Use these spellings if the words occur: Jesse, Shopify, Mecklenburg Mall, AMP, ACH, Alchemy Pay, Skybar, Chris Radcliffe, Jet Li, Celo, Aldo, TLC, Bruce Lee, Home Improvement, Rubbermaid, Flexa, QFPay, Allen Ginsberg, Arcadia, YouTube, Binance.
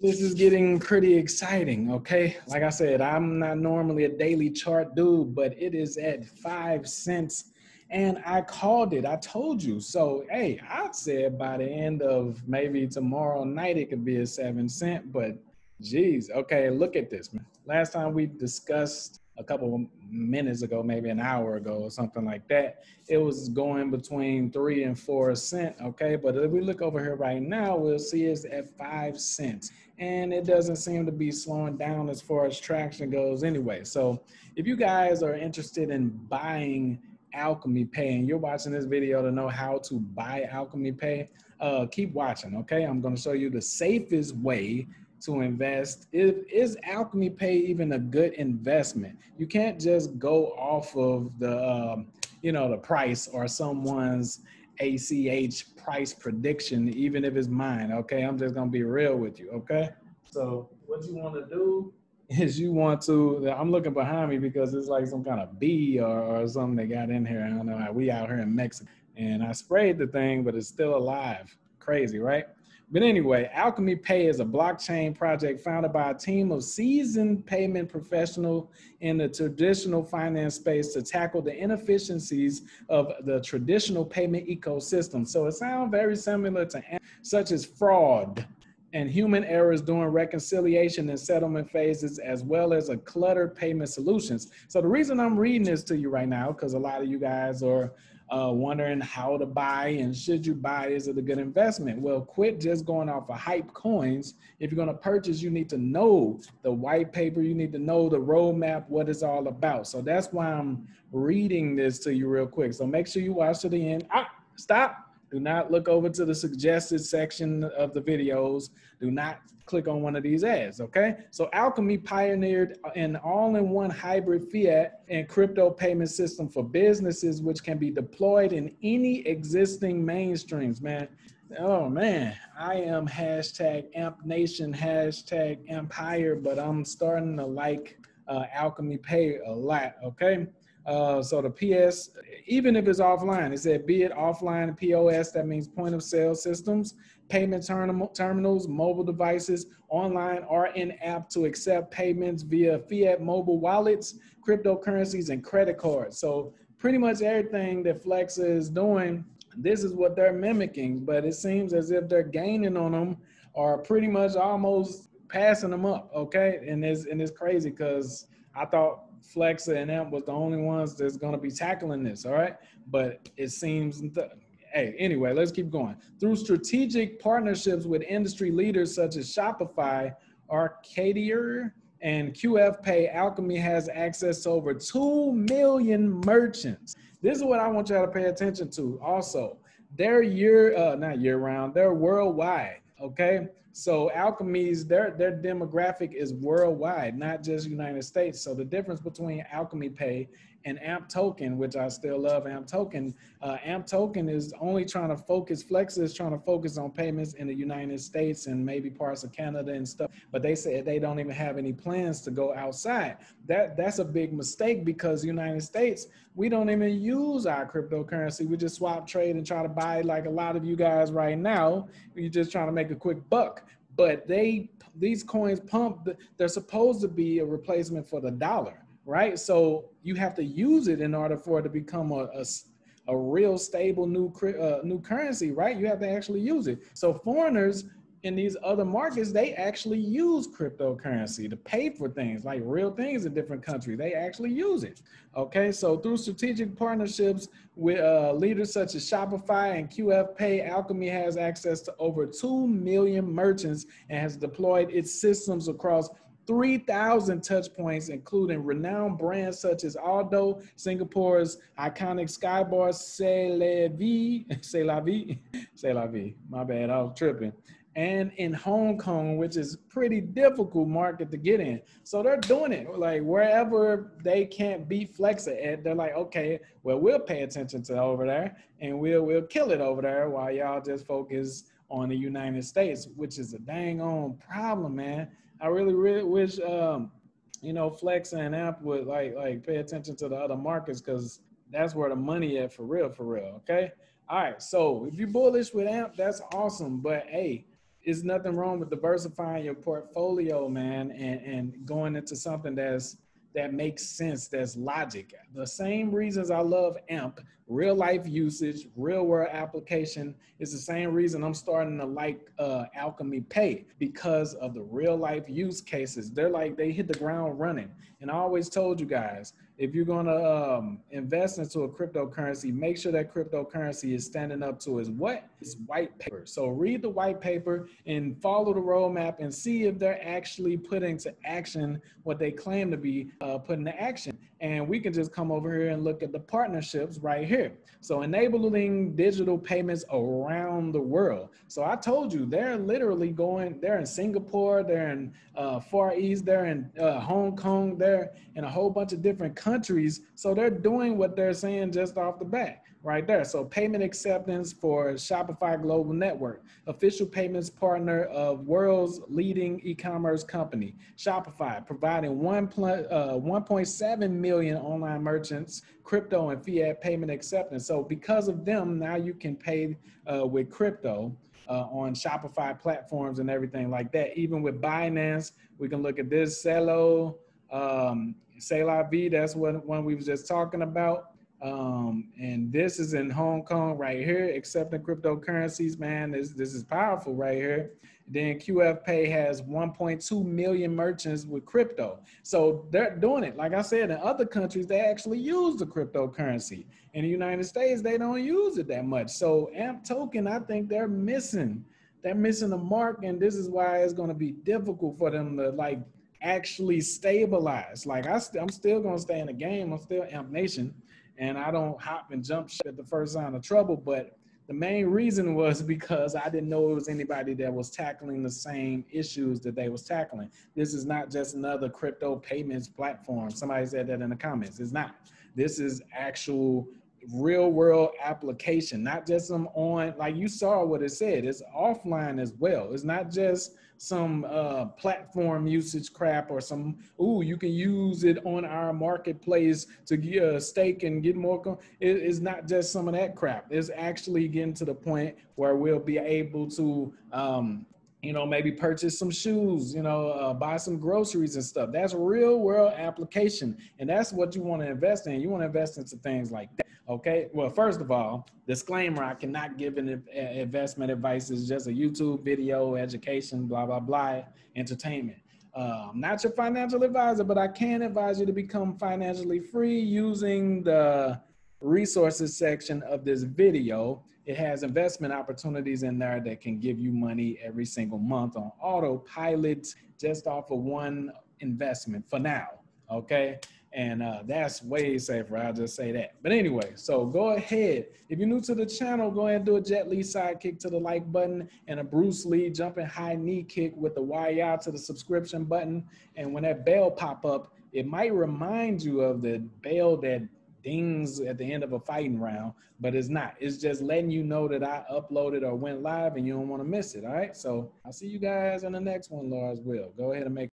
This is getting pretty exciting, okay? Like I said, I'm not normally a daily chart dude, but it is at 5 cents and I called it, I told you. So, hey, I'd say by the end of maybe tomorrow night, it could be a 7 cent, but geez, okay, look at this, man. Last time we discussed a couple of minutes ago, maybe an hour ago or something like that, it was going between 3 and 4 cents, okay? But if we look over here right now, we'll see it's at 5 cents. And it doesn't seem to be slowing down as far as traction goes anyway. So if you guys are interested in buying Alchemy Pay and you're watching this video to know how to buy Alchemy Pay, keep watching, okay? I'm gonna show you the safest way to invest. Is Alchemy Pay even a good investment? You can't just go off of the, you know, the price or someone's ACH price prediction, even if it's mine, okay? I'm just gonna be real with you, okay? So what you wanna do is you want to, I'm looking behind me because it's like some kind of bee or something that got in here. I don't know, we out here in Mexico. And I sprayed the thing, but it's still alive. Crazy, right? But anyway, Alchemy Pay is a blockchain project founded by a team of seasoned payment professionals in the traditional finance space to tackle the inefficiencies of the traditional payment ecosystem. So it sounds very similar to such as fraud and human errors during reconciliation and settlement phases, as well as a cluttered payment solutions. So the reason I'm reading this to you right now, because a lot of you guys are wondering how to buy and should you buy, is it a good investment? Well, quit just going off of hype coins. If you're going to purchase, you need to know the white paper, you need to know the roadmap, what it's all about. So that's why I'm reading this to you real quick. So make sure you watch to the end. Ah, stop. Do not look over to the suggested section of the videos. Do not click on one of these ads, okay? So Alchemy pioneered an all-in-one hybrid fiat and crypto payment system for businesses, which can be deployed in any existing mainstreams, man. Oh man, I am hashtag AMP Nation, hashtag Empire, but I'm starting to like Alchemy Pay a lot, okay? So the PS, even if it's offline, it said, be it offline POS, that means point of sale systems, payment terminals, mobile devices, online or in-app to accept payments via fiat mobile wallets, cryptocurrencies, and credit cards. So pretty much everything that Flexa is doing, this is what they're mimicking, but it seems as if they're gaining on them or pretty much almost passing them up, okay? And it's crazy because I thought Flexa and AMP was the only ones that's going to be tackling this, all right? But it seems, hey, anyway, let's keep going. Through strategic partnerships with industry leaders such as Shopify, Arcadia, and QFPay, Alchemy has access to over 2 million merchants. This is what I want y'all to pay attention to also. They're they're worldwide, okay? So Alchemy's, their demographic is worldwide, not just United States. So the difference between Alchemy Pay and AMP Token, which I still love AMP Token is only trying to focus, Flexa is trying to focus on payments in the United States and maybe parts of Canada and stuff, but they said they don't even have any plans to go outside. That's a big mistake because United States, we don't even use our cryptocurrency. We just swap trade and try to buy like a lot of you guys right now. You're just trying to make a quick buck. But these coins pump, they're supposed to be a replacement for the dollar, right? So you have to use it in order for it to become a real stable new currency, right? You have to actually use it. So foreigners in these other markets, they actually use cryptocurrency to pay for things like real things in different countries. They actually use it, okay? So through strategic partnerships with leaders such as Shopify and QFPay, Alchemy has access to over 2 million merchants and has deployed its systems across 3,000 touch points, including renowned brands such as Aldo, Singapore's iconic Skybar, C'est la vie, my bad, I was tripping. And in Hong Kong, which is a pretty difficult market to get in. So they're doing it like wherever they can't beat Flexa at, they're like, okay, well, we'll pay attention to over there and we'll kill it over there while y'all just focus on the United States, which is a dang on problem, man. I really, really wish, you know, Flexa and AMP would like pay attention to the other markets because that's where the money at for real, okay? All right, so if you're bullish with AMP, that's awesome, but hey, it's nothing wrong with diversifying your portfolio, man, and going into something that makes sense, that's logic. The same reasons I love AMP, real life usage, real world application, is the same reason I'm starting to like Alchemy Pay, because of the real life use cases. They're like, they hit the ground running. And I always told you guys, if you're gonna invest into a cryptocurrency, make sure that cryptocurrency is standing up to its what? It's white paper. So read the white paper and follow the roadmap and see if they're actually putting to action what they claim to be putting to action. And we can just come over here and look at the partnerships right here. So enabling digital payments around the world. So I told you, they're literally going, they're in Singapore, they're in Far East, they're in Hong Kong, they're in a whole bunch of different countries. So they're doing what they're saying just off the bat right there. So payment acceptance for Shopify Global Network, official payments partner of world's leading e-commerce company, Shopify, providing 1.7 million online merchants, crypto and fiat payment acceptance. So because of them, now you can pay with crypto on Shopify platforms and everything like that. Even with Binance, we can look at this, Celo, C'est La Vie, that's what one we was just talking about. And this is in Hong Kong right here, accepting cryptocurrencies, man. This is powerful right here. Then QFPay has 1.2 million merchants with crypto. So they're doing it. Like I said, in other countries, they actually use the cryptocurrency. In the United States, they don't use it that much. So AMP token, I think they're missing. They're missing the mark, and this is why it's going to be difficult for them to, like, actually stabilize. Like I'm still gonna stay in the game. I'm still AMP Nation, and I don't hop and jump shit at the first sign of trouble. But the main reason was because I didn't know it was anybody that was tackling the same issues that they was tackling. This is not just another crypto payments platform. Somebody said that in the comments. It's not. This is actual real world application, not just some on, like you saw what it said, it's offline as well. It's not just some platform usage crap or some, ooh, you can use it on our marketplace to get a stake and get more. It's not just some of that crap. It's actually getting to the point where we'll be able to, you know, maybe purchase some shoes, you know, buy some groceries and stuff. That's real world application. And that's what you want to invest in. You want to invest into things like that. Okay, well, first of all, disclaimer, I cannot give an investment advice. It's just a YouTube video, education, blah, blah, blah, entertainment. I'm not your financial advisor, but I can advise you to become financially free using the resources section of this video. It has investment opportunities in there that can give you money every single month on autopilot, just off of one investment for now, okay? And that's way safer, I'll just say that. But anyway, so go ahead. If you're new to the channel, go ahead and do a Jet Li side kick to the like button and a Bruce Lee jumping high knee kick with the YR to the subscription button. And when that bell pop up, it might remind you of the bell that dings at the end of a fighting round, but it's not. It's just letting you know that I uploaded or went live and you don't want to miss it, all right? So I'll see you guys in the next one, Lord's will. Go ahead and make